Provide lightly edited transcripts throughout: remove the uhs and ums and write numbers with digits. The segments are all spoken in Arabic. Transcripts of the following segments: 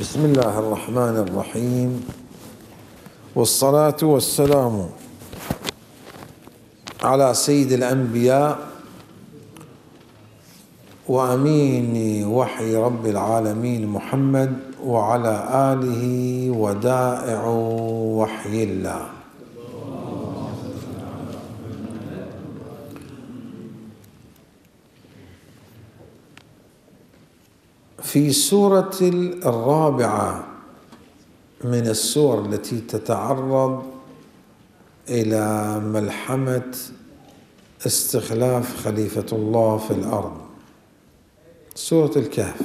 بسم الله الرحمن الرحيم، والصلاة والسلام على سيد الأنبياء وأمين وحي رب العالمين محمد وعلى آله ودائع وحي الله. في سورة الرابعة من السور التي تتعرض إلى ملحمة استخلاف خليفة الله في الأرض، سورة الكهف.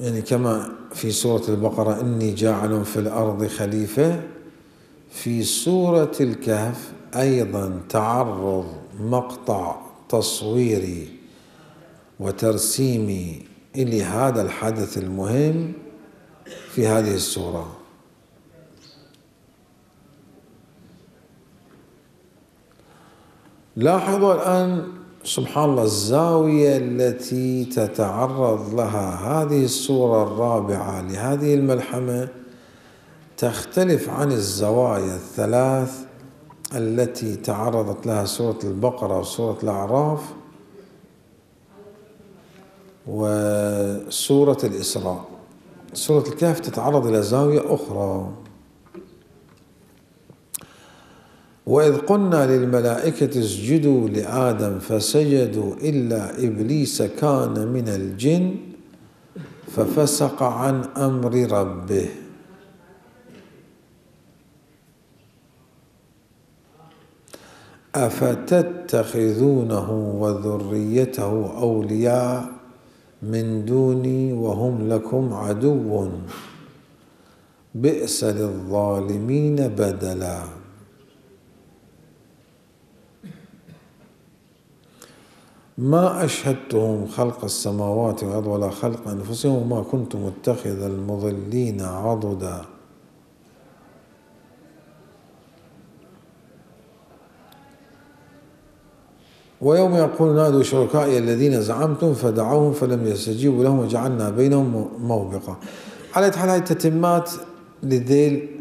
يعني كما في سورة البقرة إني جاعل في الأرض خليفة، في سورة الكهف أيضا تعرض مقطع تصويري وترسيمي إلى هذا الحدث المهم في هذه السورة. لاحظوا الآن سبحان الله الزاوية التي تتعرض لها هذه السورة الرابعة لهذه الملحمة تختلف عن الزوايا الثلاث التي تعرضت لها سورة البقرة وسورة الأعراف وسورة الإسراء. سورة الكهف تتعرض إلى زاوية أخرى. وإذ قلنا للملائكة اسجدوا لآدم فسجدوا إلا إبليس كان من الجن ففسق عن أمر ربه. أفتتخذونه وذريته أولياء من دوني وهم لكم عدو بئس للظالمين بدلا. ما أشهدتهم خلق السماوات والأرض ولا خلق أنفسهم وما كنت متخذ المضلين عضدا. ويوم يقول نادوا شركائي الذين زعمتم فدعوهم فلم يستجيبوا لهم وجعلنا بينهم موبقا. على حال هاي تتمات لذيل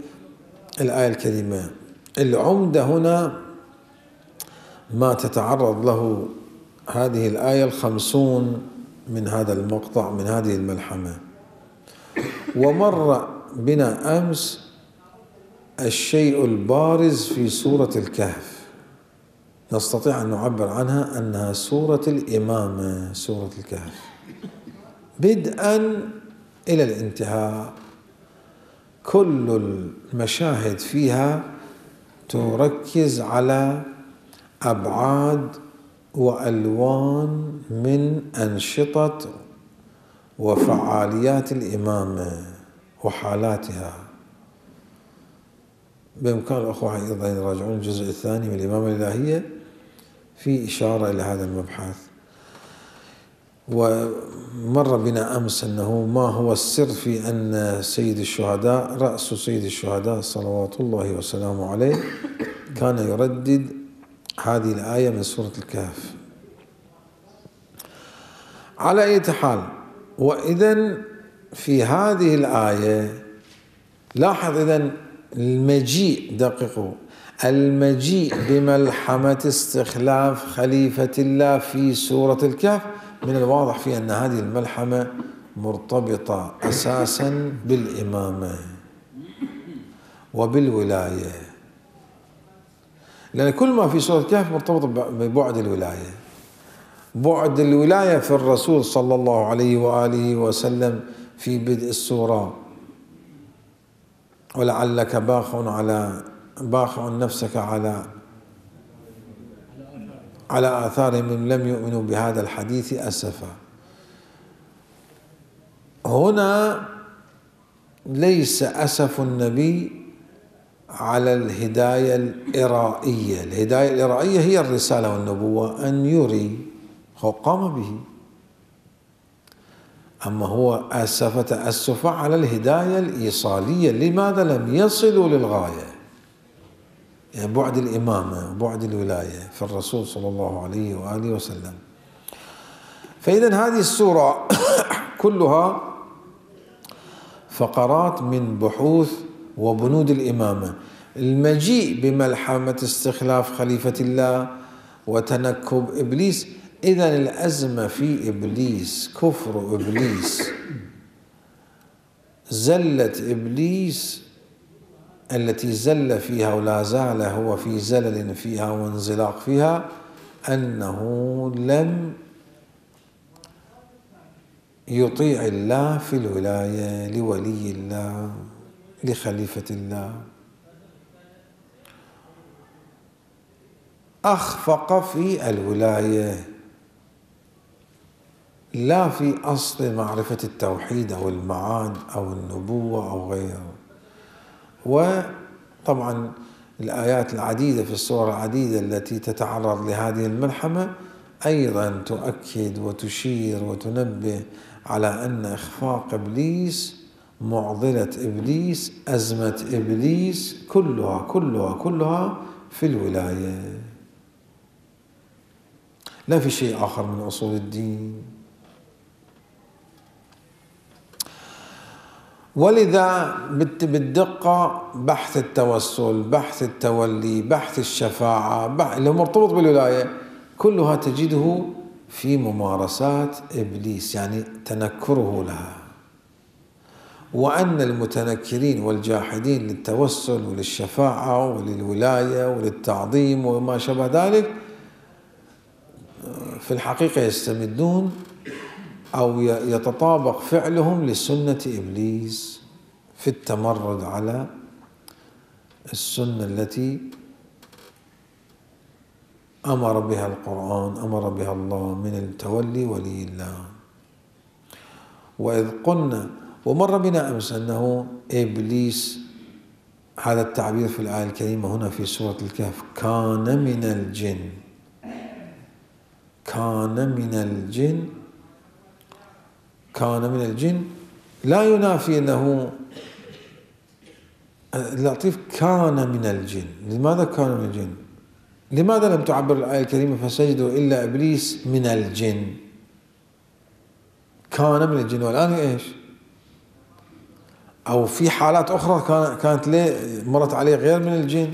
الآية الكريمة. العمدة هنا ما تتعرض له هذه الآية 50 من هذا المقطع من هذه الملحمة. ومر بنا أمس الشيء البارز في سورة الكهف نستطيع أن نعبر عنها أنها سورة الإمامة. سورة الكهف بدءا إلى الانتهاء كل المشاهد فيها تركز على أبعاد وألوان من أنشطة وفعاليات الإمامة وحالاتها. بإمكان الأخوة أيضا يراجعون الجزء الثاني من الإمامة الإلهية في إشارة إلى هذا المبحث. ومر بنا أمس أنه ما هو السر في أن سيد الشهداء رأس سيد الشهداء صلوات الله وسلامه عليه كان يردد هذه الآية من سورة الكهف. على أي حال، وإذن في هذه الآية لاحظ إذن المجيء، دققوا، المجيء بملحمة استخلاف خليفة الله في سورة الكهف. من الواضح في أن هذه الملحمة مرتبطة أساسا بالإمامة وبالولاية، لأن كل ما في سورة الكهف مرتبط ببعد الولاية. بعد الولاية في الرسول صلى الله عليه وآله وسلم في بدء السورة، ولعلك باخع نفسك على آثار من لم يؤمنوا بهذا الحديث أسفا. هنا ليس أسف النبي على الهداية الإرائية. الهداية الإرائية هي الرسالة والنبوة، أن يري هو قام به. أما هو أسف تأسف على الهداية الإيصالية، لماذا لم يصلوا للغاية؟ يعني بعد الإمامة وبعد الولاية في الرسول صلى الله عليه وآله وسلم. فإذا هذه السورة كلها فقرات من بحوث وبنود الإمامة، المجيء بملحمة استخلاف خليفة الله وتنكب إبليس. إذن الأزمة في إبليس، كفر إبليس، زلة إبليس التي زل فيها ولا زال هو في زلل فيها وانزلاق فيها، أنه لم يطيع الله في الولاية لولي الله لخليفة الله. أخفق في الولاية لا في أصل معرفة التوحيد أو المعاد أو النبوة أو غيره. وطبعا الآيات العديدة في الصور العديدة التي تتعرض لهذه الملحمة أيضا تؤكد وتشير وتنبه على أن إخفاق إبليس، معضلة إبليس، أزمة إبليس، كلها كلها كلها في الولاية، لا في شيء آخر من أصول الدين. ولذا بالدقة بحث التوسل، بحث التولي، بحث الشفاعة، اللي هو مرتبط بالولاية، كلها تجده في ممارسات إبليس، يعني تنكره لها. وأن المتنكرين والجاحدين للتوسل وللشفاعة وللولاية وللتعظيم وما شابه ذلك في الحقيقة يستمدون أو يتطابق فعلهم لسنة إبليس في التمرد على السنة التي أمر بها القرآن، أمر بها الله من التولي ولي الله. وإذ قلنا، ومر بنا أمس، أنه إبليس هذا التعبير في الآية الكريمة هنا في سورة الكهف كان من الجن، كان من الجن، كان من الجن، لا ينافي أنه اللطيف كان من الجن. لماذا كان من الجن؟ لماذا لم تعبر الآية الكريمة فسجدوا إلا إبليس من الجن؟ كان من الجن، والآن إيش؟ أو في حالات أخرى كانت ليه مرت عليه غير من الجن؟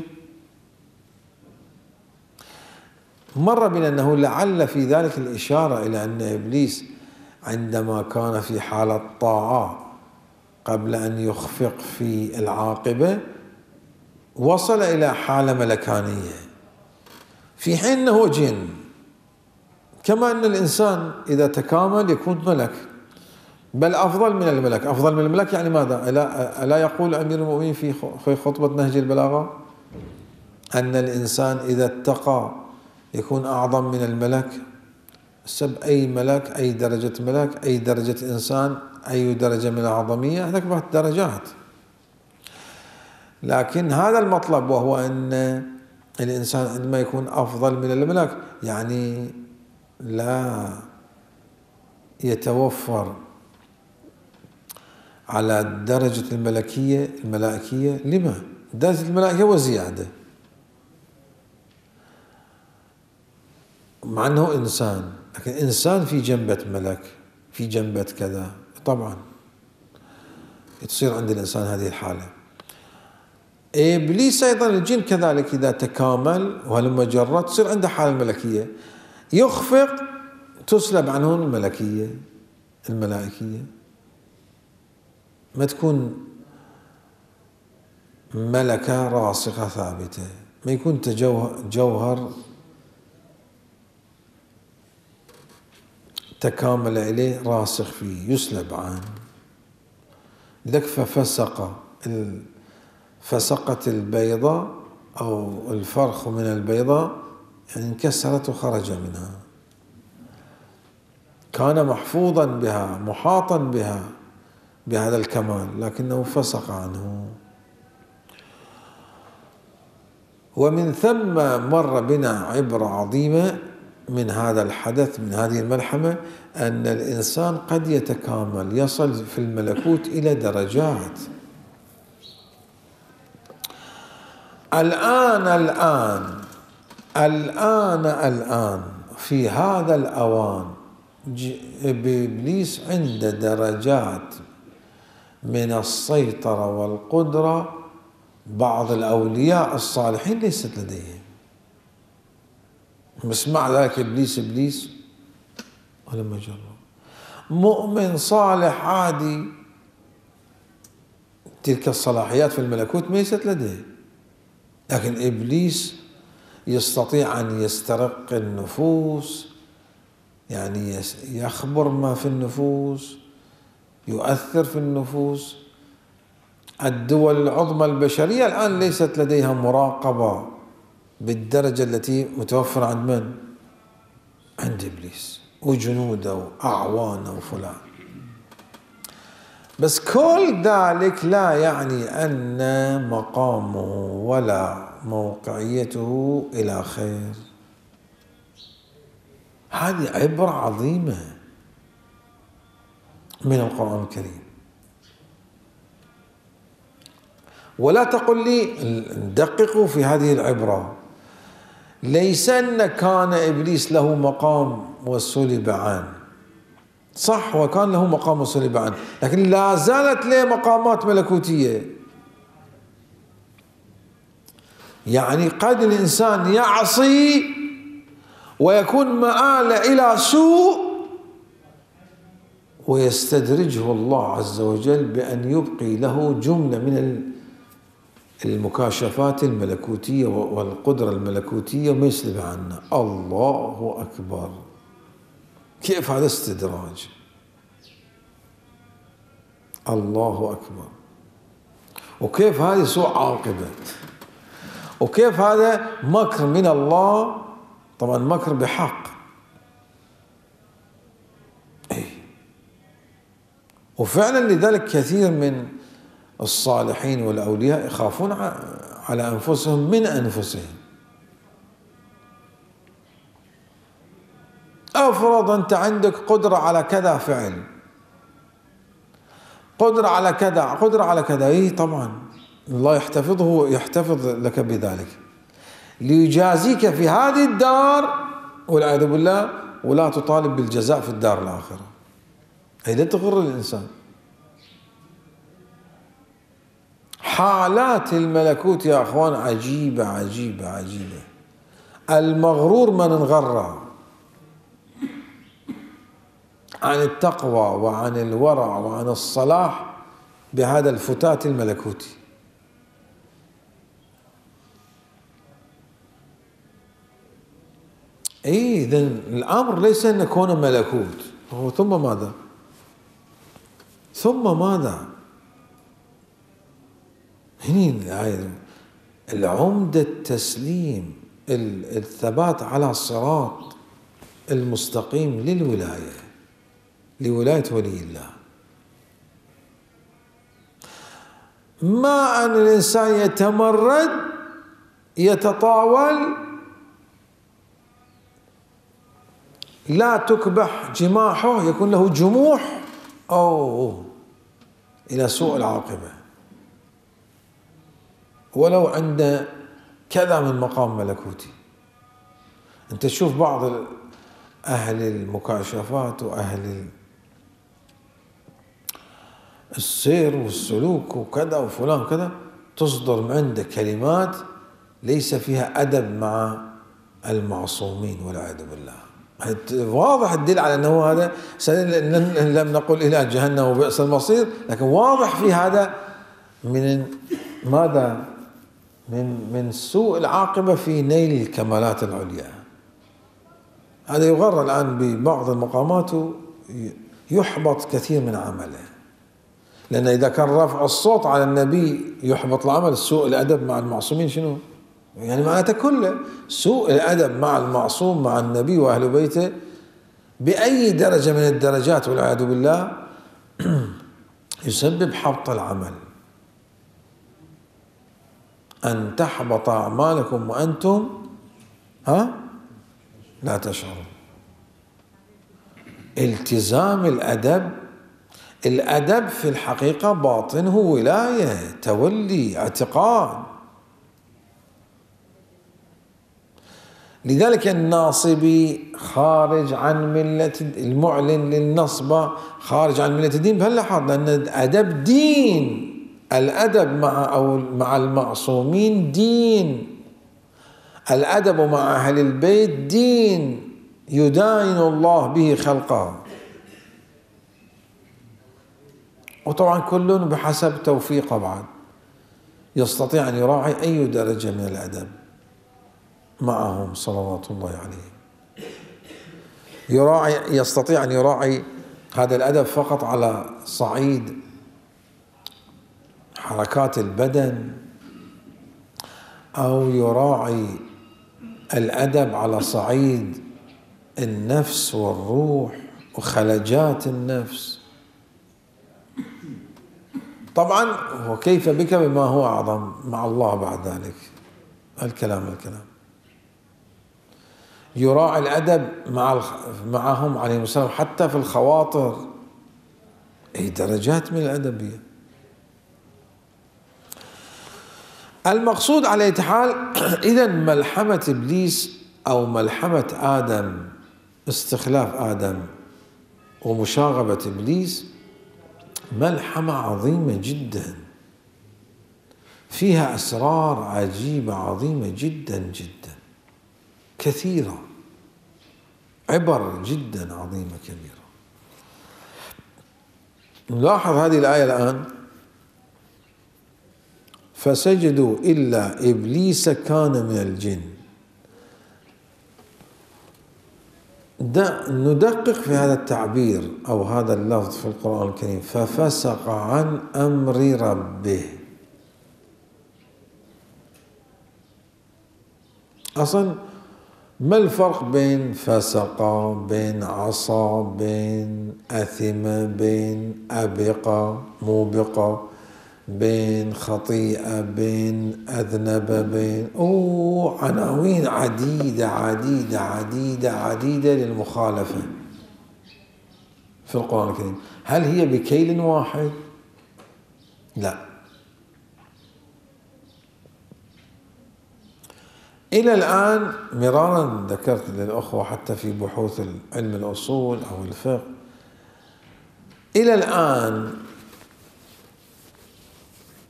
مر بنا أنه لعل في ذلك الإشارة إلى أن إبليس عندما كان في حالة طاعة قبل أن يخفق في العاقبة وصل إلى حالة ملكانية، في حين أنه جن. كما أن الإنسان إذا تكامل يكون ملك، بل أفضل من الملك. أفضل من الملك يعني ماذا؟ ألا يقول أمير المؤمنين في خطبة نهج البلاغة أن الإنسان إذا اتقى يكون أعظم من الملك؟ سب أي ملك، أي درجة ملك، أي درجة إنسان، أي درجة من العظمية، هناك بعض درجات. لكن هذا المطلب، وهو أن الإنسان عندما يكون أفضل من الملك يعني لا يتوفر على درجة الملكية الملائكية. لما؟ درجة الملائكية وزيادة، مع أنه إنسان، لكن إنسان في جنبة ملك، في جنبة كذا، طبعا تصير عند الإنسان هذه الحالة. إبليس أيضا الجن كذلك إذا تكامل وهلم جرة تصير عنده حالة ملكية، يخفق تسلب عنه الملكية الملائكية. ما تكون ملكة راسخة ثابتة، ما يكون جوهر تكامل إليه راسخ فيه، يسلب عنه. لذلك فسقت البيضة أو الفرخ من البيضة، يعني انكسرت وخرج منها، كان محفوظا بها محاطا بها بهذا الكمال، لكنه فسق عنه. ومن ثم مر بنا عبرة عظيمة من هذا الحدث، من هذه الملحمة، أن الإنسان قد يتكامل، يصل في الملكوت إلى درجات. الآن الآن الآن الآن في هذا الأوان إبليس عنده درجات من السيطرة والقدرة. بعض الأولياء الصالحين ليست لديهم، بس مع ذلك إبليس ولا مجرد. مؤمن صالح عادي تلك الصلاحيات في الملكوت ليست لديه، لكن إبليس يستطيع أن يسترق النفوس، يعني يخبر ما في النفوس، يؤثر في النفوس. الدول العظمى البشرية الآن ليست لديها مراقبة بالدرجة التي متوفرة عند من؟ عند إبليس وجنوده وأعوانه وفلان. بس كل ذلك لا يعني أن مقامه ولا موقعيته إلى خير. هذه عبرة عظيمة من القرآن الكريم. ولا تقل لي دققوا في هذه العبرة، ليس أن كان إبليس له مقام وسلب عنه، صح وكان له مقام وسلب عنه، لكن لا زالت له مقامات ملكوتية. يعني قد الإنسان يعصي ويكون مآله إلى سوء ويستدرجه الله عز وجل بأن يبقي له جملة من المكاشفات الملكوتية والقدرة الملكوتية وما يسلب عنا. الله أكبر، كيف هذا استدراج! الله أكبر، وكيف هذه سوء عاقبة، وكيف هذا مكر من الله، طبعا مكر بحق. وفعلا لذلك كثير من الصالحين والأولياء يخافون على أنفسهم من أنفسهم. أفرض أنت عندك قدرة على كذا فعل، قدرة على كذا، قدرة على كذا، إيه طبعا الله يحتفظه، يحتفظ لك بذلك ليجازيك في هذه الدار، والعياذ بالله، ولا تطالب بالجزاء في الدار الآخرة. أي لا تغر الإنسان. حالات الملكوت يا أخوان عجيبة عجيبة عجيبة. المغرور من انغره عن التقوى وعن الورع وعن الصلاح بهذا الفتات الملكوتي. إذن الأمر ليس أن يكون ملكوت، ثم ماذا؟ ثم ماذا؟ هنا العمدة التسليم، الثبات على الصراط المستقيم للولاية، لولاية ولي الله. ما أن الإنسان يتمرد، يتطاول، لا تكبح جماحه، يكون له جموح أو إلى سوء العاقبة، ولو عنده كذا من مقام ملكوتي. أنت تشوف بعض أهل المكاشفات وأهل السير والسلوك وكذا وفلان وكذا، تصدر من عنده كلمات ليس فيها أدب مع المعصومين والعياذ بالله. واضح تدل على أنه هذا، لم نقل إلى جهنم وبئس المصير، لكن واضح في هذا من ماذا؟ من سوء العاقبة في نيل الكمالات العليا. هذا يغر الآن ببعض المقامات ويحبط كثير من عمله، لأن إذا كان رفع الصوت على النبي يحبط العمل. سوء الأدب مع المعصومين شنو؟ يعني معناته كله سوء الأدب مع المعصوم، مع النبي وأهل بيته، بأي درجة من الدرجات والعياذ بالله، يسبب حبط العمل. أن تحبط أعمالكم وأنتم لا تشعرون. التزام الأدب، الأدب في الحقيقة باطنه ولاية، تولي، اعتقاد. لذلك الناصبي خارج عن ملة، المعلن للنصبة خارج عن ملة الدين. بهل لاحظ أن الأدب دين، الأدب مع المعصومين دين، الأدب مع أهل البيت دين يداين الله به خلقه، وطبعا كل بحسب توفيقه بعد يستطيع أن يراعي أي درجة من الأدب معهم صلوات الله عليه، يستطيع أن يراعي هذا الأدب فقط على صعيد حركات البدن، أو يراعي الأدب على صعيد النفس والروح وخلجات النفس. طبعا وكيف بك بما هو أعظم مع الله بعد ذلك. الكلام يراعي الأدب معهم عليه السلام حتى في الخواطر، أي درجات من الأدبية. المقصود على حال إذن ملحمة إبليس أو ملحمة آدم، استخلاف آدم ومشاغبة إبليس ملحمة عظيمة جدا، فيها أسرار عجيبة عظيمة جدا جدا كثيرة، عبر جدا عظيمة كبيرة. نلاحظ هذه الآية الآن: فسجدوا إلا إبليس كان من الجن. ندقق في هذا التعبير أو هذا اللفظ في القرآن الكريم: ففسق عن أمر ربه. أصلا ما الفرق بين فسق، بين عصى، بين أثم، بين أبقى موبقى، بين خطيئة، بين أذنب، بين عناوين عديدة عديدة عديدة عديدة للمخالفة في القرآن الكريم. هل هي بكيل واحد؟ لا. إلى الآن مرارا ذكرت للأخوة حتى في بحوث علم الأصول أو الفقه، إلى الآن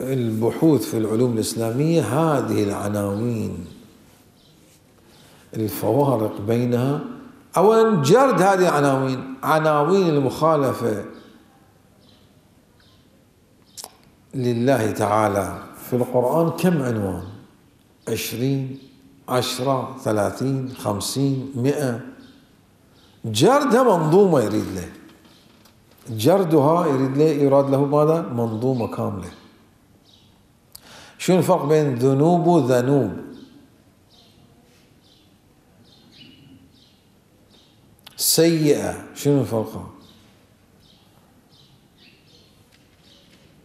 البحوث في العلوم الإسلامية هذه العناوين الفوارق بينها، أولا جرد هذه العناوين، عناوين المخالفة لله تعالى في القرآن كم عنوان؟ 20 10 30 50 100. جردها منظومة يريد له، جردها يراد له ماذا؟ منظومة كاملة. شو الفرق بين ذنوب وذنوب؟ سيئة شنو الفرق؟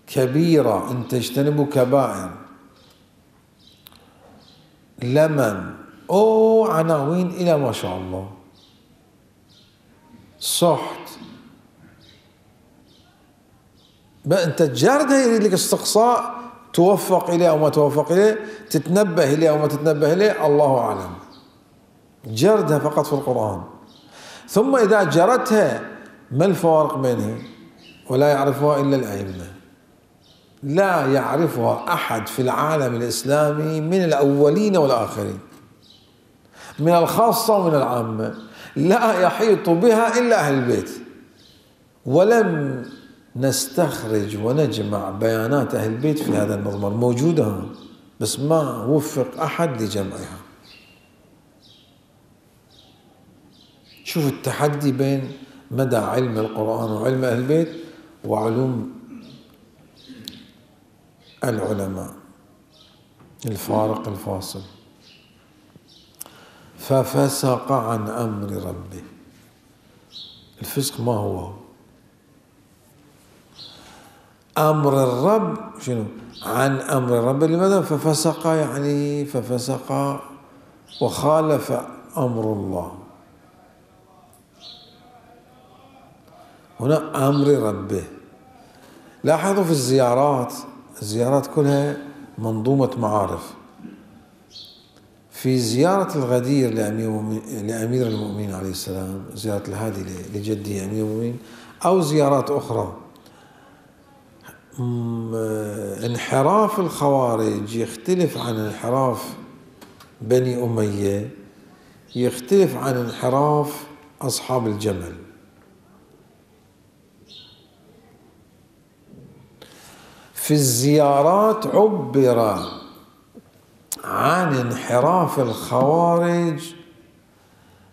كبيرة أن تجتنبوا كبائر، لمن، عناوين إلى ما شاء الله، سحت. أنت جردها يريد لك استقصاء، توفق إليه أو ما توفق إليه، تتنبه إليه أو ما تتنبه إليه، الله أعلم. جردها فقط في القرآن. ثم إذا جردتها ما الفوارق بينها؟ ولا يعرفها إلا الأئمة، لا يعرفها أحد في العالم الإسلامي من الأولين والآخرين، من الخاصة ومن العامة، لا يحيط بها إلا أهل البيت. ولم نستخرج ونجمع بيانات أهل البيت في هذا المضمار، موجودة بس ما وفق أحد لجمعها. شوف التحدي بين مدى علم القرآن وعلم أهل البيت وعلوم العلماء، الفارق الفاصل. ففسق عن أمر ربه. الفسق ما هو؟ أمر الرب. شنو؟ عن أمر الرب. لماذا؟ ففسق يعني ففسق وخالف أمر الله. هنا أمر ربه. لاحظوا في الزيارات، الزيارات كلها منظومة معارف. في زيارة الغدير لأمير المؤمنين عليه السلام، زيارة الهادي لجده أمير المؤمنين، أو زيارات أخرى، انحراف الخوارج يختلف عن انحراف بني أمية، يختلف عن انحراف أصحاب الجمل. في الزيارات عبر عن انحراف الخوارج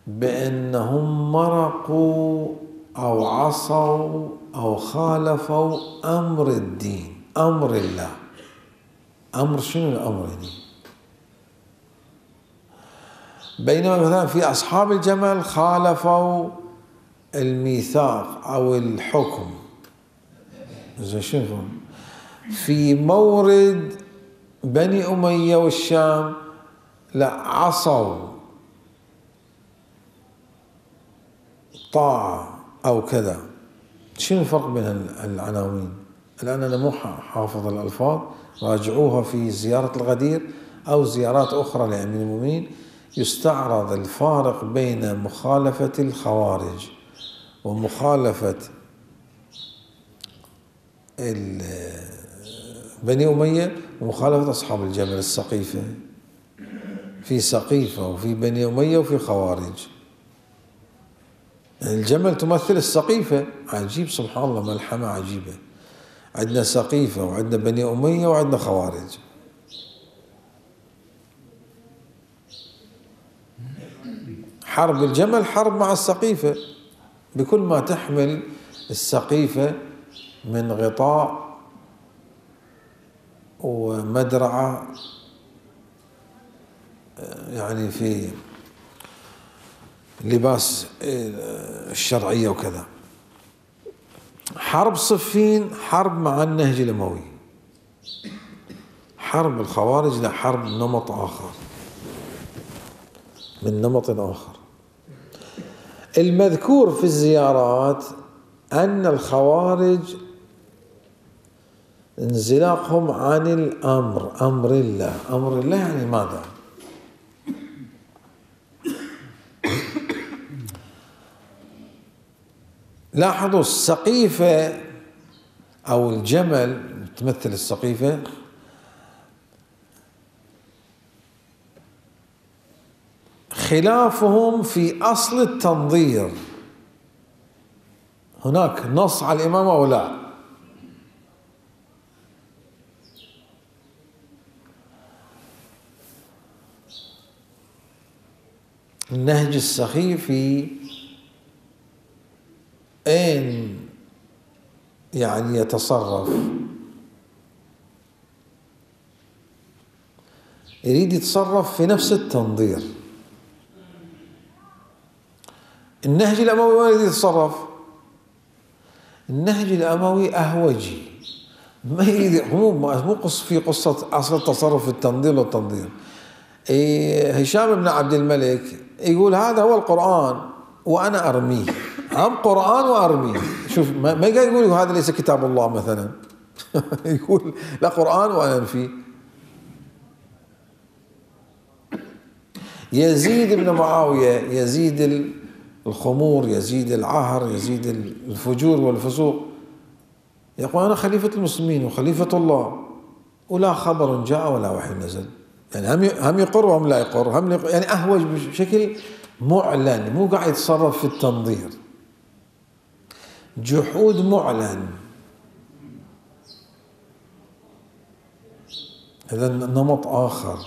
بأنهم مرقوا أو عصوا أو خالفوا أمر الدين، أمر الله. أمر شنو الأمر دي؟ بينما مثلا في أصحاب الجمل خالفوا الميثاق أو الحكم. زين شنو؟ في مورد بني أمية والشام لا، عصوا طاعة أو كذا. شنو الفرق بين العناوين؟ الآن أنا مو حافظ الألفاظ، راجعوها في زيارة الغدير أو زيارات أخرى لأمير المؤمنين، يستعرض الفارق بين مخالفة الخوارج ومخالفة بني أمية ومخالفة أصحاب الجمل السقيفة. في سقيفة وفي بني أمية وفي خوارج. الجمل تمثل السقيفة. عجيب سبحان الله، ملحمة عجيبة. عندنا سقيفة وعندنا بني أمية وعندنا خوارج. حرب الجمل حرب مع السقيفة بكل ما تحمل السقيفة من غطاء ومدرعة، يعني في لباس الشرعية وكذا. حرب صفين حرب مع النهج الأموي. حرب الخوارج لا، حرب نمط آخر، من نمط آخر. المذكور في الزيارات أن الخوارج انزلاقهم عن الأمر، أمر الله. أمر الله يعني ماذا؟ لاحظوا السقيفة أو الجمل تمثل السقيفة، خلافهم في أصل التنظير. هناك نص على الإمامة أو لا؟ النهج السخيفي أين يعني يتصرف؟ يريد يتصرف في نفس التنظير. النهج الأموي ما يريد يتصرف. النهج الأموي أهوجي، ما يريد، مو في قصة أصل التصرف في التنظير والتنظير. هشام بن عبد الملك يقول هذا هو القرآن وأنا أرميه، عم قرآن وأرميه. شوف، ما يقول هذا ليس كتاب الله مثلا. يقول لا قرآن وأنا أنفيه. يزيد بن معاوية يزيد الخمور، يزيد العهر، يزيد الفجور والفسوق، يقول أنا خليفة المسلمين وخليفة الله، ولا خبر جاء ولا وحي نزل. يعني هم يقر وهم لا يقر، هم يعني أهوج بشكل معلن، مو قاعد يتصرف في التنظير. جحود معلن، هذا نمط آخر.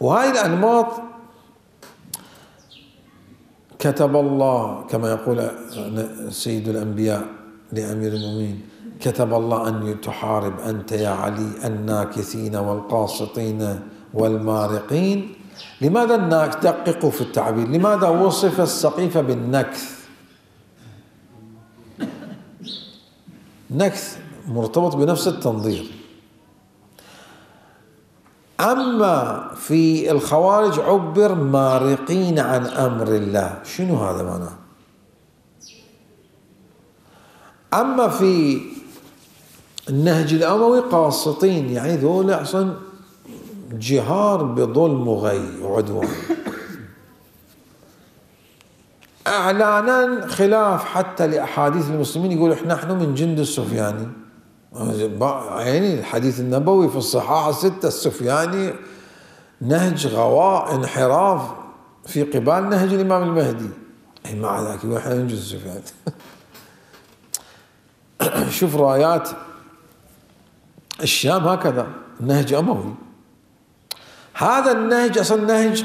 وهاي الأنماط كتب الله، كما يقول سيد الأنبياء لأمير المؤمنين، كتب الله أن تحارب أنت يا علي الناكثين والقاسطين والمارقين. لماذا الناكث؟ دققوا في التعبير. لماذا وصف السقيفة بالنكث؟ نكث مرتبط بنفس التنظير. أما في الخوارج عبر مارقين عن أمر الله. شنو هذا معناه؟ أما في النهج الأموي قاسطين، يعني ذولا أصلا جهار بظلم وغي وعدوان، اعلانا خلاف حتى لاحاديث المسلمين، يقول احنا من جند السفياني. يعني الحديث النبوي في الصحاح 6 السفياني نهج غواء انحراف في قبال نهج الامام المهدي، اي مع ذلك يقول احنا من جند السفياني. شوف رايات الشام هكذا نهج اموي، هذا النهج اصلا نهج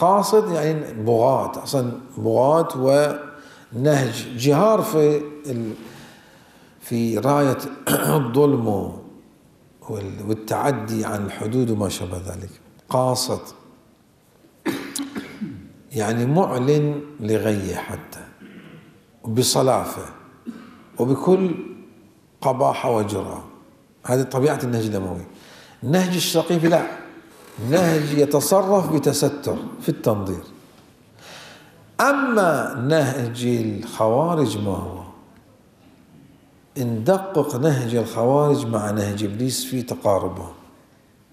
قاصد يعني بغاة، اصلا بغاة ونهج جهار في راية الظلم والتعدي عن الحدود وما شابه ذلك. قاصد يعني معلن لغيه حتى، بصلافة وبكل قباحة وجرأة. هذه طبيعة النهج الأموي. النهج الشقيفي لا، نهج يتصرف بتستر في التنظير. أما نهج الخوارج ما هو؟ ندقق نهج الخوارج مع نهج إبليس في تقاربه.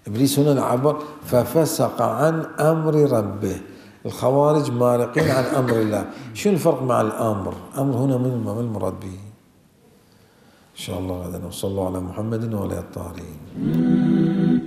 إبليس هنا العبر ففسق عن أمر ربه، الخوارج مارقين عن أمر الله. شو الفرق مع الأمر؟ أمر هنا من المراد به؟ إن شاء الله غدا. وصلوا على محمد وعلى الطاهرين.